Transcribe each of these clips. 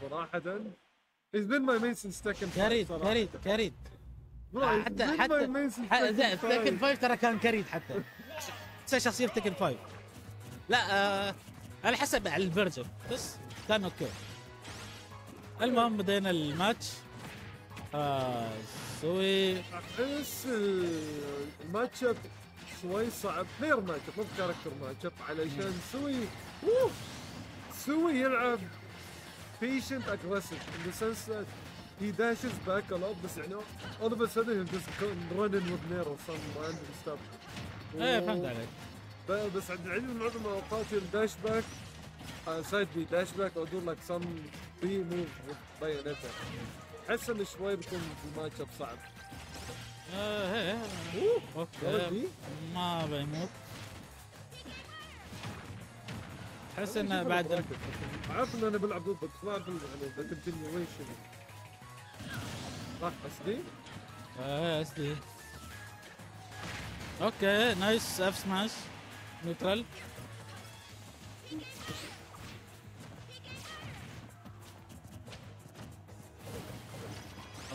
صراحة. It's been my main since Tekken 5 كريد كريد كريد حتى Tekken 5 ترى كان كريد حتى شخصية Tekken 5. لا على حسب على الفيرجن بس كان اوكي. المهم بدينا الماتش. سوي احس الماتش اب شوي صعب. بلاير ماتش اب مو كاركتر ماتش اب علشان سوي سوي يلعب بيشنت اجريسيف ان ذا سنس ذات هي داشز باك الوب بس يعني اول اوف سدن هيز رنن وذ نير اور سم راندوم ستاف. ايه فهمت عليك. بس عند العلم معظم الاوقات الداش باك سايد بي داش باك او دور لك سم بي موف بايونيتا. احس انه شوي بيكون الماتش اب صعب. ايه اوكي ما بيموت. احس انه بعد عرفنا انه بلعب ضد بطلان بالكونتينيويشن. راح اسدي؟ ايه اسدي. اوكي نايس اف سماش نيوترال.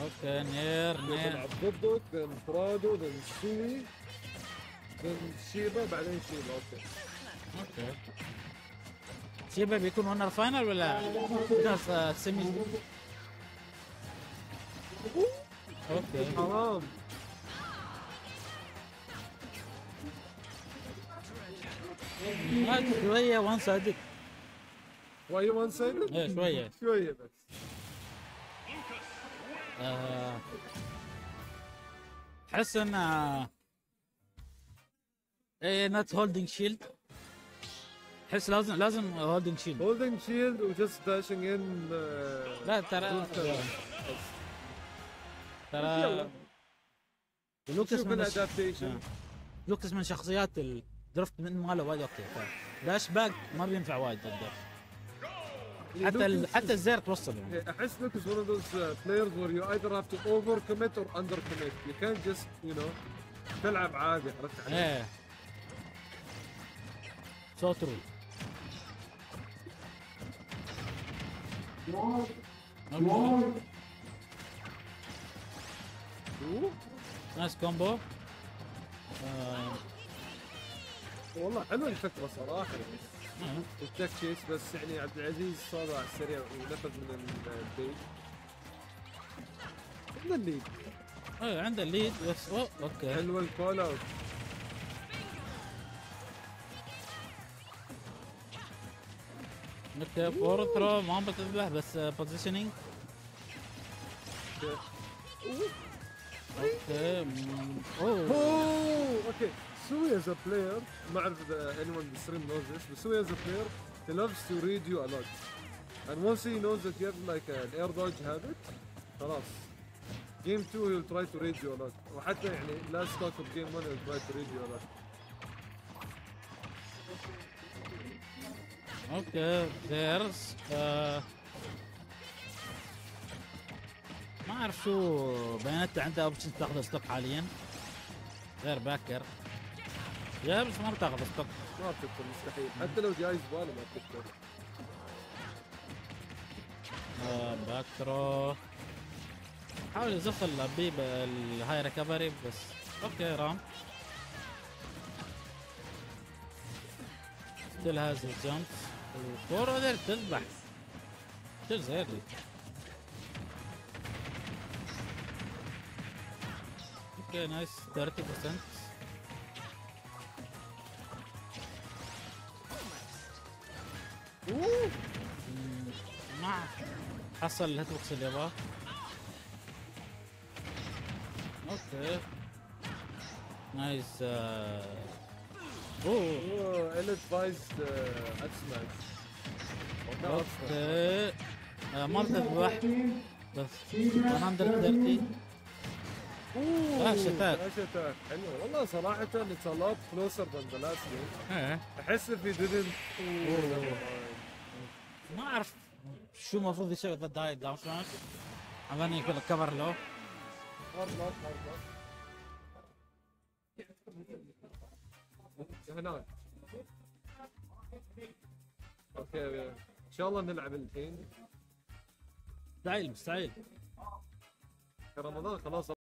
اوكي نير نلعب ضدك ذن فرادو ذن سوي ذن شيبا بعدين شيبا. اوكي اوكي شيبا بيكون ونر فاينل ولا كاس سيمي؟ اوكي حرام شوية وان سايدد. شوية وان سايدد؟ ايه شوية شوية بس. احس ان ايه نوت هولدنج شيلد. احس لازم هولدنج شيلد. هولدنج شيلد وجست داشنج ان. لا ترى لوكس من الادابتيشن. لوكس من شخصيات درفت من ماله وايد اوكي. داش باك ما بينفع وايد حتى الزر توصل يعني. احس لوكس ون اوف ذوز بلايرز وير يو ايذر هاف تو اوفر كوميت اور اندر كوميت. يو كان جست يو نو تلعب عادي. عرفت علي؟ ايه سو ترو. نايس كومبو. والله حلوه الفكره صراحه يعني. التك شيس بس يعني عبد العزيز صابه على السريع ونفذ من البيت. عنده الليد. ايه عنده الليد بس. اوكي حلوه الكول اوت. اوكي فور ثرو ما بتذبح بس بوزيشننج. اوكي اوه اوكي. Sui as a player, I don't know if anyone in the stream knows this, but Sui as a player, he loves to read you a lot. And once he knows that you have like an air dodge habit, خلاص. Game 2 he'll try to read you a lot. وحتى يعني last talk of game 1 he'll try to read you a lot. Okay, there's ما أعرف شو بيناته عنده option تاخذ stop حاليا غير باكر. يا بس ما بتاخذ ستوب. ما بتكتر مستحيل حتى لو جاي زباله ما بتكتر. باك ثرو حاول يزف البيب الهاي ريكفري بس. اوكي رام ستيل هاز الجمب الكورة قدرت تذبح ستيل زير لي. اوكي نايس 30%. ما حصل الهيت بوكس اللي يبغاه. اوكي نايس. اوه ال ادفايس اسمع. اوكي ما بتذبح بس 130. اوه شتات حلو والله صراحة. اتس الوت كلوسر ذان ذا لاست جيم. احس اف يو ديدنت ما اعرف شو المفروض يسوي ضد هاي الداون سماش. عملنا يكون الكفر له. هناك. اوكي ان شاء الله نلعب الحين. مستحيل مستحيل. رمضان خلاص.